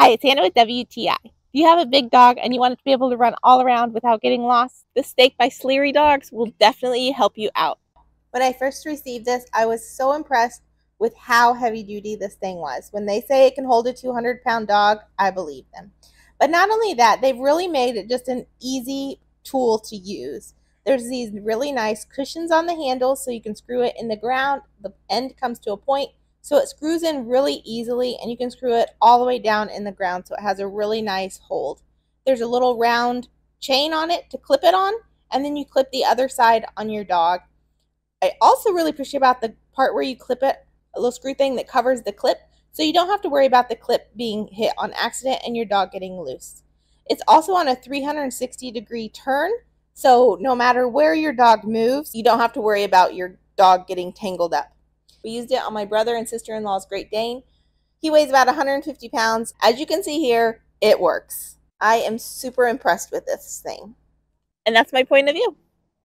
Hi, it's Hanna with WTI. If you have a big dog and you want it to be able to run all around without getting lost, this stake by Sliridog will definitely help you out. When I first received this, I was so impressed with how heavy duty this thing was. When they say it can hold a 200-pound dog, I believe them. But not only that, they've really made it just an easy tool to use. There's these really nice cushions on the handle so you can screw it in the ground. The end comes to a point, so it screws in really easily, and you can screw it all the way down in the ground, so it has a really nice hold. There's a little round chain on it to clip it on, and then you clip the other side on your dog. I also really appreciate about the part where you clip it, a little screw thing that covers the clip, so you don't have to worry about the clip being hit on accident and your dog getting loose. It's also on a 360-degree turn, so no matter where your dog moves, you don't have to worry about your dog getting tangled up. We used it on my brother and sister-in-law's Great Dane. He weighs about 150 pounds. As you can see here, it works. I am super impressed with this thing. And that's my point of view.